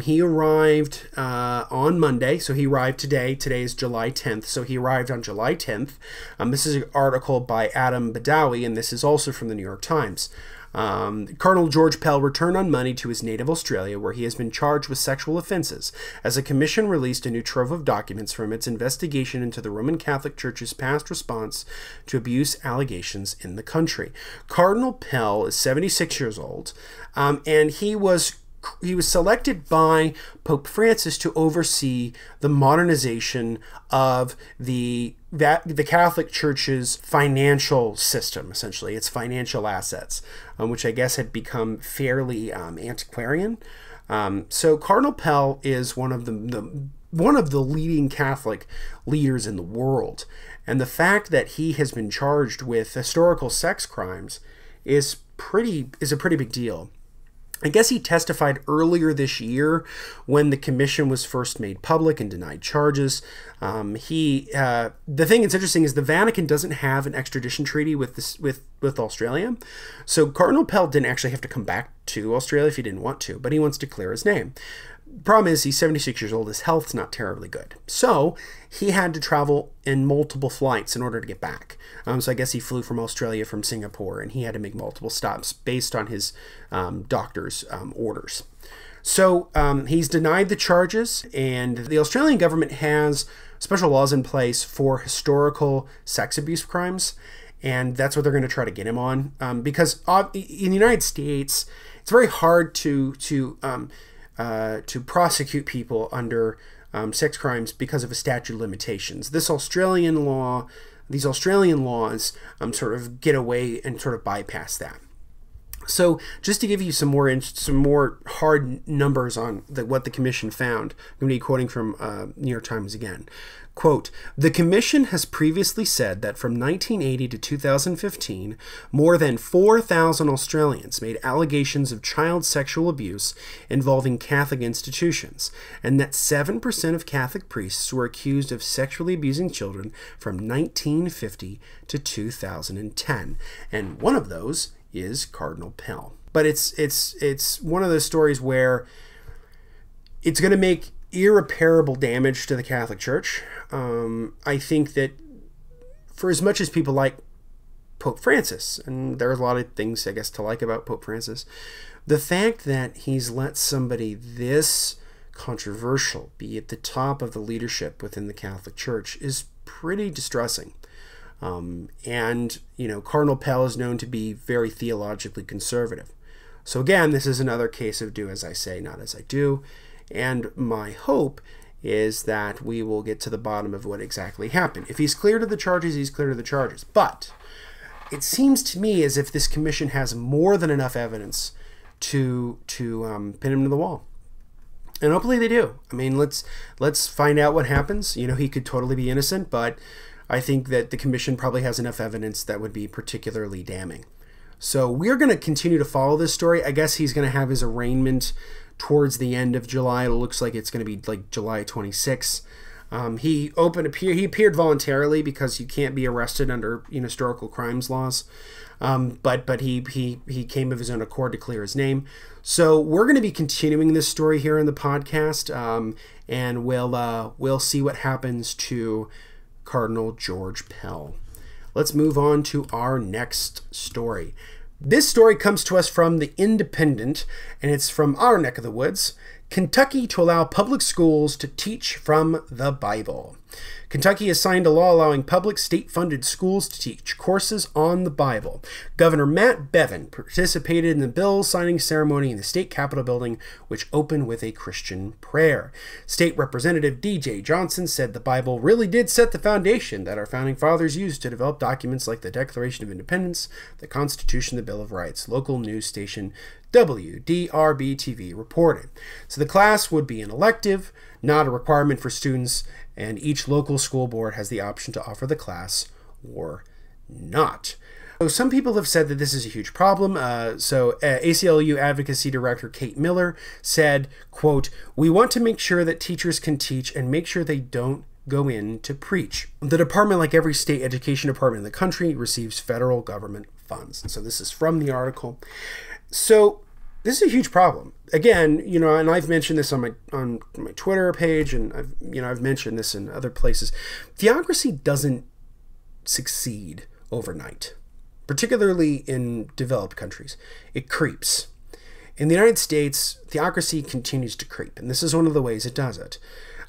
He arrived on Monday, so he arrived today. Today is July 10th, so he arrived on July 10th. This is an article by Adam Badawi, and this is also from the New York Times. Cardinal George Pell returned on Monday to his native Australia, where he has been charged with sexual offenses, as a commission released a new trove of documents from its investigation into the Roman Catholic Church's past response to abuse allegations in the country. Cardinal Pell is 76 years old, and he was he was selected by Pope Francis to oversee the modernization of the Catholic Church's financial system, essentially, its financial assets, which I guess had become fairly antiquarian. So Cardinal Pell is one of the leading Catholic leaders in the world. And the fact that he has been charged with historical sex crimes is a pretty big deal. I guess he testified earlier this year when the commission was first made public and denied charges. The thing that's interesting is the Vatican doesn't have an extradition treaty with Australia. So Cardinal Pell didn't actually have to come back to Australia if he didn't want to, but he wants to clear his name. Problem is he's 76 years old. His health's not terribly good. So he had to travel in multiple flights in order to get back. So I guess he flew from Australia, from Singapore, and he had to make multiple stops based on his doctor's orders. So he's denied the charges, and the Australian government has special laws in place for historical sex abuse crimes. And that's what they're going to try to get him on. Because in the United States, it's very hard to prosecute people under sex crimes because of a statute of limitations. These Australian laws sort of get away and sort of bypass that. So just to give you some more hard numbers on what the commission found, I'm going to be quoting from New York Times again. Quote, "The commission has previously said that from 1980 to 2015, more than 4,000 Australians made allegations of child sexual abuse involving Catholic institutions, and that 7% of Catholic priests were accused of sexually abusing children from 1950 to 2010. And one of those is Cardinal Pell." But it's one of those stories where it's going to make irreparable damage to the Catholic Church. I think that for as much as people like Pope Francis, and there are a lot of things, I guess, to like about Pope Francis, the fact that he's let somebody this controversial be at the top of the leadership within the Catholic Church is pretty distressing. And, you know, Cardinal Pell is known to be very theologically conservative. So again, this is another case of do as I say, not as I do. And my hope is that we will get to the bottom of what exactly happened. If he's cleared of the charges, he's cleared of the charges. But it seems to me as if this commission has more than enough evidence to pin him to the wall. And hopefully they do. I mean, let's find out what happens. You know, he could totally be innocent, but I think that the commission probably has enough evidence that would be particularly damning. So we're going to continue to follow this story. I guess he's going to have his arraignment towards the end of July. It looks like it's going to be like July 26th. He appeared voluntarily because you can't be arrested under historical crimes laws. But he came of his own accord to clear his name. So we're going to be continuing this story here in the podcast, and we'll see what happens to Cardinal George Pell. Let's move on to our next story. This story comes to us from The Independent, and it's from our neck of the woods. Kentucky to allow public schools to teach from the Bible. Kentucky has signed a law allowing public state-funded schools to teach courses on the Bible. Governor Matt Bevin participated in the bill signing ceremony in the state capitol building, which opened with a Christian prayer. State Representative D.J. Johnson said the Bible really did set the foundation that our founding fathers used to develop documents like the Declaration of Independence, the Constitution, the Bill of Rights. Local news station WDRB-TV reported. So the class would be an elective, not a requirement for students, and each local school board has the option to offer the class or not. So some people have said that this is a huge problem. ACLU Advocacy Director Kate Miller said, quote, "We want to make sure that teachers can teach and make sure they don't go in to preach. The department, like every state education department in the country, receives federal government funds." So this is from the article. So this is a huge problem. Again, and I've mentioned this on my Twitter page, and I've mentioned this in other places. Theocracy doesn't succeed overnight, particularly in developed countries. It creeps. In the United States, theocracy continues to creep, and this is one of the ways it does it.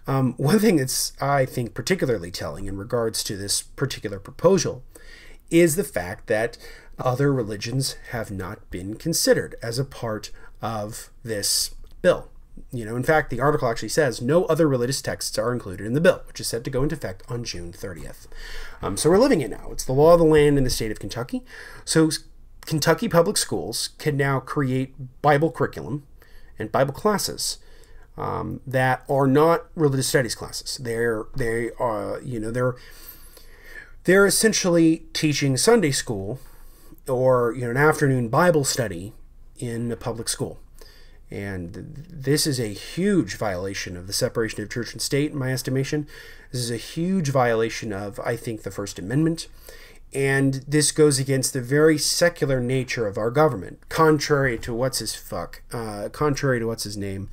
One thing that's, I think, particularly telling in regards to this particular proposal is the fact that other religions have not been considered as a part of this bill. You know, in fact, the article actually says no other religious texts are included in the bill, which is set to go into effect on June 30th. So we're living it now. It's the law of the land in the state of Kentucky. So Kentucky public schools can now create Bible curriculum and Bible classes that are not religious studies classes. They're essentially teaching Sunday school or, an afternoon Bible study in the public school. And this is a huge violation of the separation of church and state, in my estimation. This is a huge violation of, I think, the First Amendment. And this goes against the very secular nature of our government, contrary to what's his name,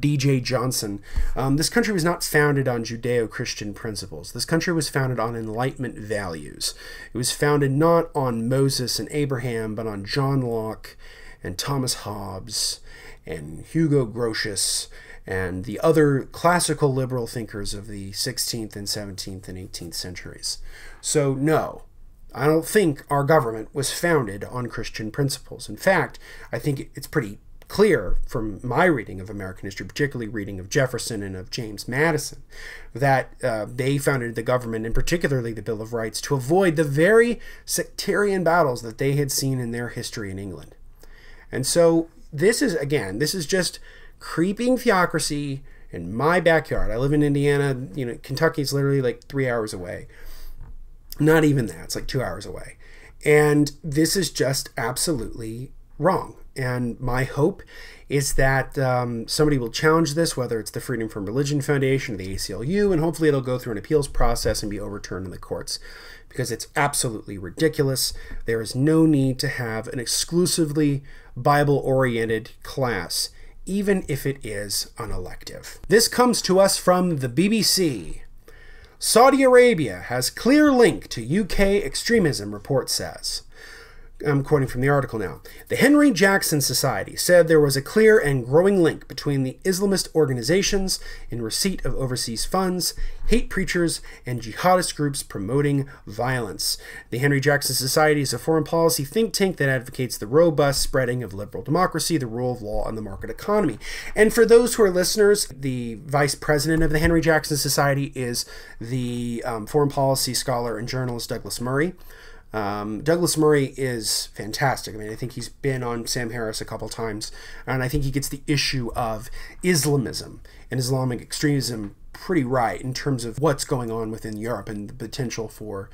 D.J. Johnson. This country was not founded on Judeo-Christian principles. This country was founded on Enlightenment values. It was founded not on Moses and Abraham, but on John Locke and Thomas Hobbes and Hugo Grotius and the other classical liberal thinkers of the 16th and 17th and 18th centuries. So no, I don't think our government was founded on Christian principles. In fact, I think it's pretty clear from my reading of American history, particularly reading of Jefferson and of James Madison, that they founded the government and particularly the Bill of Rights to avoid the very sectarian battles that they had seen in their history in England. And so this is just creeping theocracy in my backyard. I live in Indiana. You know, Kentucky's literally like 3 hours away. Not even that. It's like 2 hours away. And this is just absolutely wrong. And my hope is that somebody will challenge this, whether it's the Freedom from Religion Foundation or the ACLU, and hopefully it'll go through an appeals process and be overturned in the courts, because it's absolutely ridiculous. There is no need to have an exclusively Bible-oriented class, even if it is an elective. This comes to us from the BBC. Saudi Arabia has clear link to UK extremism, report says. I'm quoting from the article now. The Henry Jackson Society said there was a clear and growing link between the Islamist organizations in receipt of overseas funds, hate preachers, and jihadist groups promoting violence. The Henry Jackson Society is a foreign policy think tank that advocates the robust spreading of liberal democracy, the rule of law, and the market economy. And for those who are listeners, the vice president of the Henry Jackson Society is the foreign policy scholar and journalist Douglas Murray. Douglas Murray is fantastic. I mean, I think he's been on Sam Harris a couple times, and I think he gets the issue of Islamism and Islamic extremism pretty right in terms of what's going on within Europe and the potential for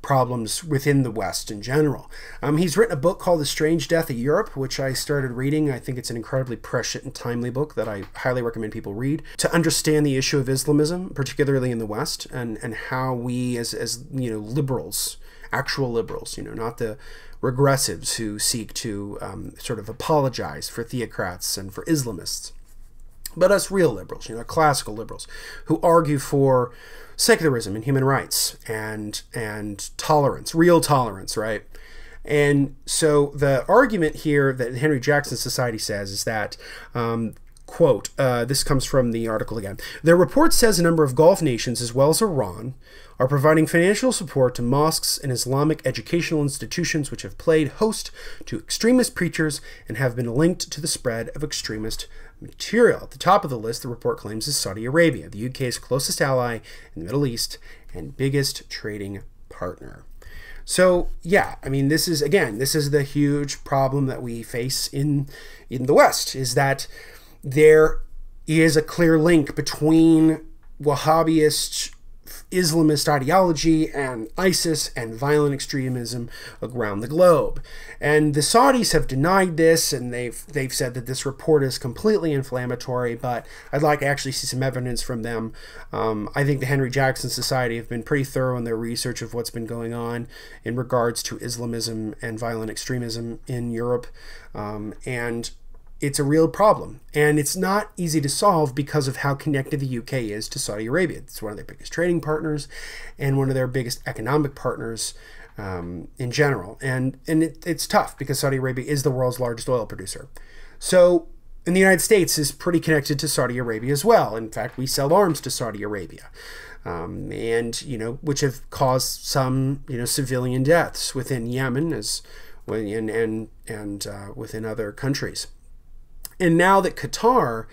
problems within the West in general. He's written a book called The Strange Death of Europe, which I started reading. I think it's an incredibly prescient and timely book that I highly recommend people read to understand the issue of Islamism, particularly in the West, and how we as liberals, actual liberals, not the regressives who seek to sort of apologize for theocrats and for Islamists, but us real liberals, classical liberals who argue for secularism and human rights and tolerance, real tolerance, right? And so the argument here that the Henry Jackson Society says is that quote, this comes from the article again. Their report says a number of Gulf nations, as well as Iran, are providing financial support to mosques and Islamic educational institutions which have played host to extremist preachers and have been linked to the spread of extremist material. At the top of the list, the report claims, is Saudi Arabia, the UK's closest ally in the Middle East and biggest trading partner. So, yeah, I mean, this is the huge problem that we face in the West, is that there is a clear link between Wahhabist Islamist ideology and ISIS and violent extremism around the globe. And the Saudis have denied this, and they've said that this report is completely inflammatory, but I'd like to actually see some evidence from them. I think the Henry Jackson Society have been pretty thorough in their research of what's been going on in regards to Islamism and violent extremism in Europe, and it's a real problem, and it's not easy to solve because of how connected the UK is to Saudi Arabia. It's one of their biggest trading partners and one of their biggest economic partners in general. And it's tough because Saudi Arabia is the world's largest oil producer. So, and the United States is pretty connected to Saudi Arabia as well. In fact, we sell arms to Saudi Arabia, and, which have caused some, civilian deaths within Yemen as, and within other countries. And now that Qatar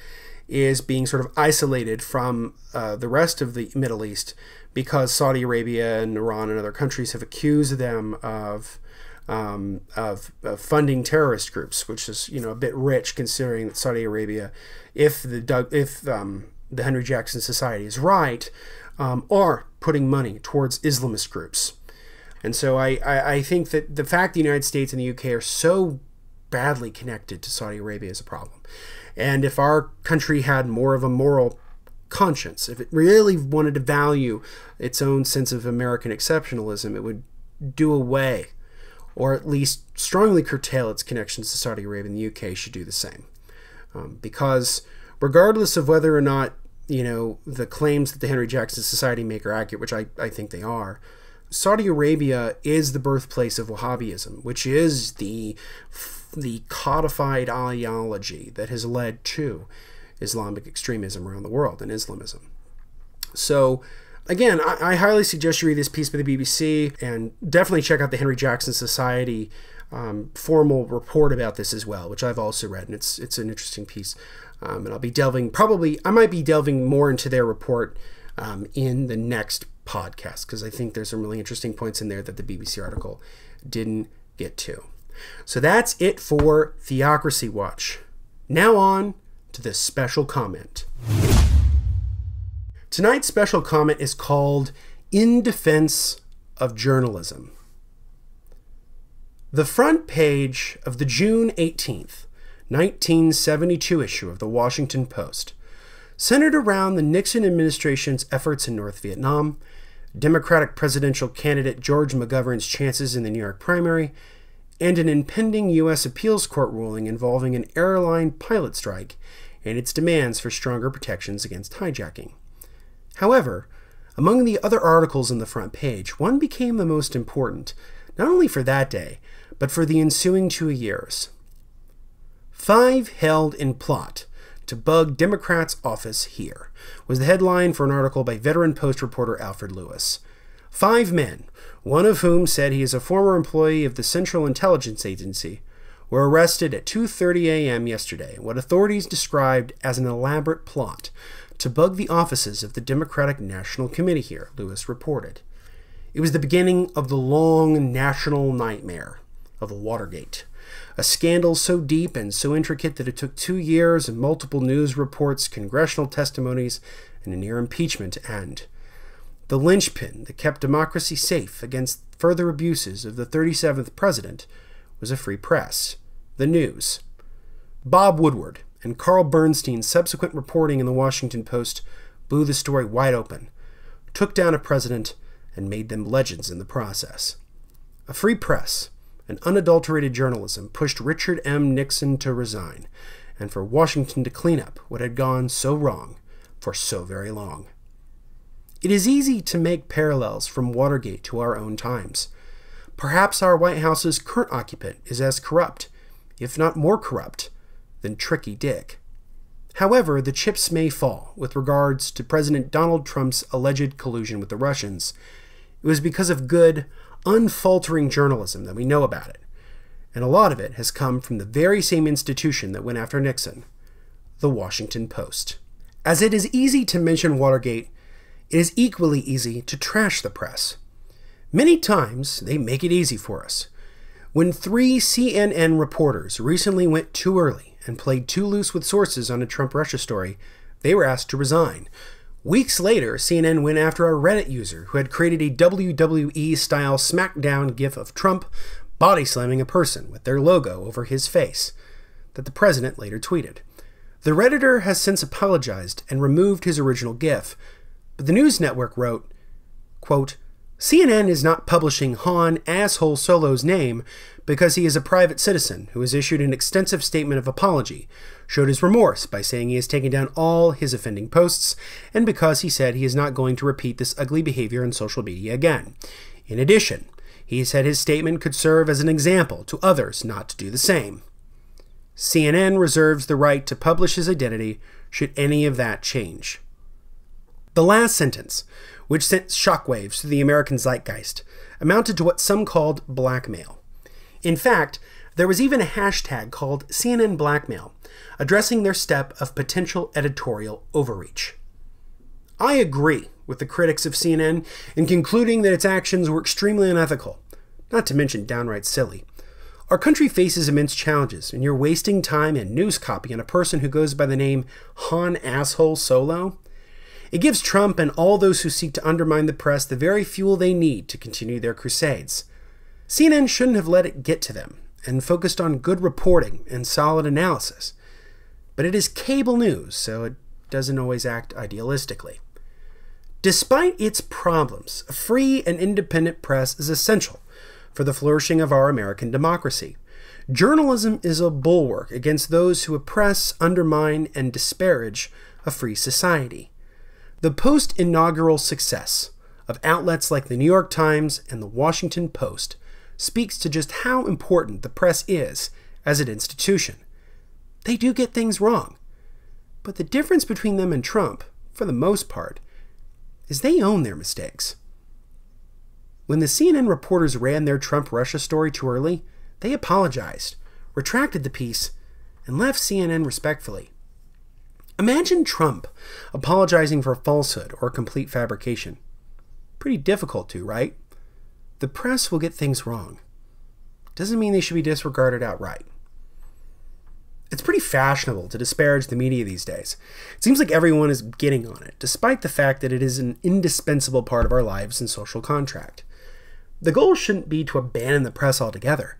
is being sort of isolated from the rest of the Middle East because Saudi Arabia and Iran and other countries have accused them of funding terrorist groups, which is, you know, a bit rich considering that Saudi Arabia, if the Henry Jackson Society is right, are putting money towards Islamist groups. And so I think that the fact the United States and the UK are so badly connected to Saudi Arabia is a problem. And if our country had more of a moral conscience, if it really wanted to value its own sense of American exceptionalism, it would do away or at least strongly curtail its connections to Saudi Arabia, and the UK should do the same. Because regardless of whether or not, you know, the claims that the Henry Jackson Society make are accurate, which I think they are, Saudi Arabia is the birthplace of Wahhabism, which is the codified ideology that has led to Islamic extremism around the world and Islamism. So, again, I highly suggest you read this piece by the BBC, and definitely check out the Henry Jackson Society formal report about this as well, which I've also read, and it's an interesting piece. And I'll be delving, probably, I might be delving more into their report in the next podcast, because I think there's some really interesting points in there that the BBC article didn't get to. So that's it for Theocracy Watch. Now on to this special comment. Tonight's special comment is called In Defense of Journalism. The front page of the June 18th, 1972 issue of the Washington Post centered around the Nixon administration's efforts in North Vietnam, Democratic presidential candidate George McGovern's chances in the New York primary, and an impending U.S. appeals court ruling involving an airline pilot strike and its demands for stronger protections against hijacking. However, among the other articles on the front page, one became the most important, not only for that day, but for the ensuing 2 years. "Five held in plot to bug Democrats' office here," was the headline for an article by veteran Post reporter Alfred Lewis. 5 men, one of whom said he is a former employee of the Central Intelligence Agency, were arrested at 2:30 a.m. yesterday in what authorities described as an elaborate plot to bug the offices of the Democratic National Committee here, Lewis reported. It was the beginning of the long national nightmare of Watergate, a scandal so deep and so intricate that it took 2 years and multiple news reports, congressional testimonies, and a near impeachment to end. The linchpin that kept democracy safe against further abuses of the 37th president was a free press, the news. Bob Woodward and Carl Bernstein's subsequent reporting in the Washington Post blew the story wide open, took down a president, and made them legends in the process. A free press and unadulterated journalism pushed Richard M. Nixon to resign, and for Washington to clean up what had gone so wrong for so very long. It is easy to make parallels from Watergate to our own times. Perhaps our White House's current occupant is as corrupt, if not more corrupt, than Tricky Dick. However, the chips may fall with regards to President Donald Trump's alleged collusion with the Russians. It was because of good, unfaltering journalism that we know about it, and a lot of it has come from the very same institution that went after Nixon, the Washington Post. As it is easy to mention Watergate, it is equally easy to trash the press. Many times, they make it easy for us. When 3 CNN reporters recently went too early and played too loose with sources on a Trump-Russia story, they were asked to resign. Weeks later, CNN went after a Reddit user who had created a WWE-style SmackDown gif of Trump body-slamming a person with their logo over his face, that the president later tweeted. The Redditor has since apologized and removed his original gif, but the news network wrote, quote, "CNN is not publishing Han Asshole Solo's name because he is a private citizen who has issued an extensive statement of apology, showed his remorse by saying he has taken down all his offending posts, and because he said he is not going to repeat this ugly behavior on social media again. In addition, he said his statement could serve as an example to others not to do the same. CNN reserves the right to publish his identity should any of that change." The last sentence, which sent shockwaves through the American zeitgeist, amounted to what some called blackmail. In fact, There was even a hashtag called CNN Blackmail, addressing their step of potential editorial overreach. I agree with the critics of CNN in concluding that its actions were extremely unethical, not to mention downright silly. Our country faces immense challenges, and you're wasting time and news copy on a person who goes by the name Han Asshole Solo. It gives Trump and all those who seek to undermine the press the very fuel they need to continue their crusades. CNN shouldn't have let it get to them and focused on good reporting and solid analysis. But it is cable news, so it doesn't always act idealistically. Despite its problems, a free and independent press is essential for the flourishing of our American democracy. Journalism is a bulwark against those who oppress, undermine, and disparage a free society. The post-inaugural success of outlets like the New York Times and the Washington Post speaks to just how important the press is as an institution. They do get things wrong, but the difference between them and Trump, for the most part, is they own their mistakes. When the CNN reporters ran their Trump-Russia story too early, they apologized, retracted the piece, and left CNN respectfully. Imagine Trump apologizing for falsehood or complete fabrication. Pretty difficult to, right? The press will get things wrong. Doesn't mean they should be disregarded outright. It's pretty fashionable to disparage the media these days. It seems like everyone is getting on it, despite the fact that it is an indispensable part of our lives and social contract. The goal shouldn't be to abandon the press altogether.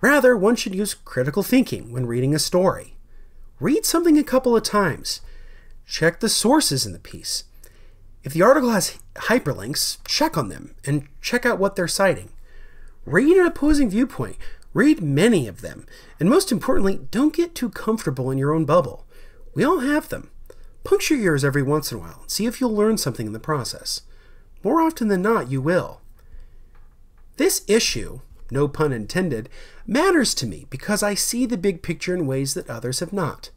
Rather, one should use critical thinking when reading a story. Read something a couple of times. Check the sources in the piece. If the article has hyperlinks, check on them and check out what they're citing. Read an opposing viewpoint. Read many of them. And most importantly, don't get too comfortable in your own bubble. We all have them. Puncture yours every once in a while and see if you'll learn something in the process. More often than not, you will. This issue, no pun intended, matters to me because I see the big picture in ways that others have not.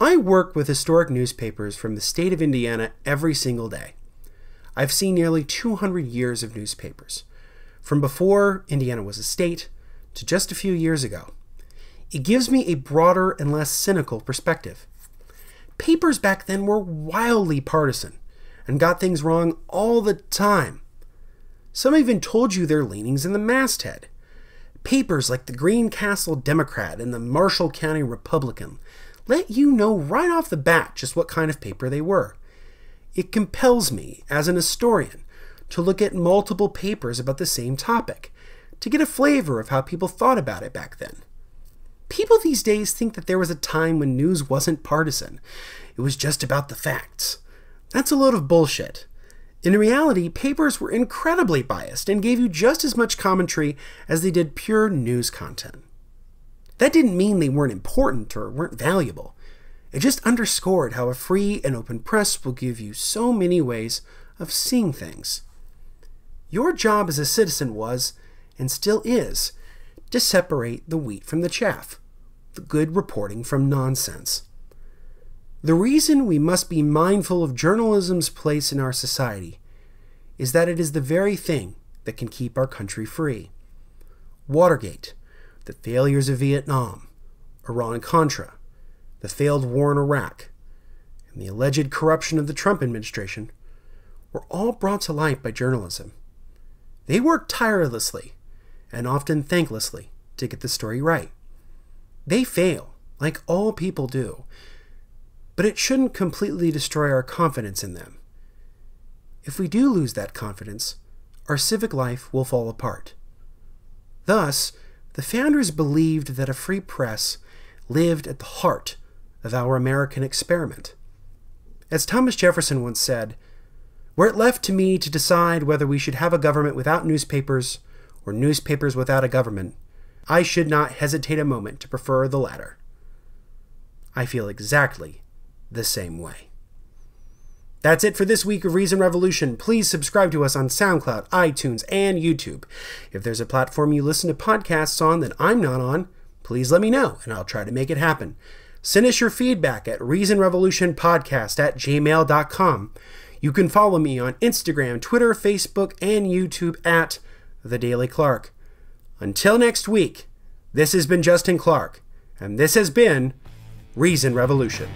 I work with historic newspapers from the state of Indiana every single day. I've seen nearly 200 years of newspapers, from before Indiana was a state to just a few years ago. It gives me a broader and less cynical perspective. Papers back then were wildly partisan and got things wrong all the time. Some even told you their leanings in the masthead. Papers like the Green Castle Democrat and the Marshall County Republican let you know right off the bat just what kind of paper they were. It compels me, as an historian, to look at multiple papers about the same topic, to get a flavor of how people thought about it back then. People these days think that there was a time when news wasn't partisan. It was just about the facts. That's a load of bullshit. In reality, papers were incredibly biased and gave you just as much commentary as they did pure news content. That didn't mean they weren't important or weren't valuable. It just underscored how a free and open press will give you so many ways of seeing things. Your job as a citizen was, and still is, to separate the wheat from the chaff, the good reporting from nonsense. The reason we must be mindful of journalism's place in our society is that it is the very thing that can keep our country free. Watergate, the failures of Vietnam, Iran-Contra, the failed war in Iraq, and the alleged corruption of the Trump administration were all brought to light by journalism. They worked tirelessly, and often thanklessly, to get the story right. They fail, like all people do, but it shouldn't completely destroy our confidence in them. If we do lose that confidence, our civic life will fall apart. Thus, the founders believed that a free press lived at the heart of our American experiment. As Thomas Jefferson once said, "Were it left to me to decide whether we should have a government without newspapers or newspapers without a government, I should not hesitate a moment to prefer the latter." I feel exactly the same way. That's it for this week of Reason Revolution. Please subscribe to us on SoundCloud, iTunes, and YouTube. If there's a platform you listen to podcasts on that I'm not on, please let me know, and I'll try to make it happen. Send us your feedback at reasonrevolutionpodcast@gmail.com. You can follow me on Instagram, Twitter, Facebook, and YouTube at The Daily Clark. Until next week, This has been Justin Clark, and this has been Reason Revolution.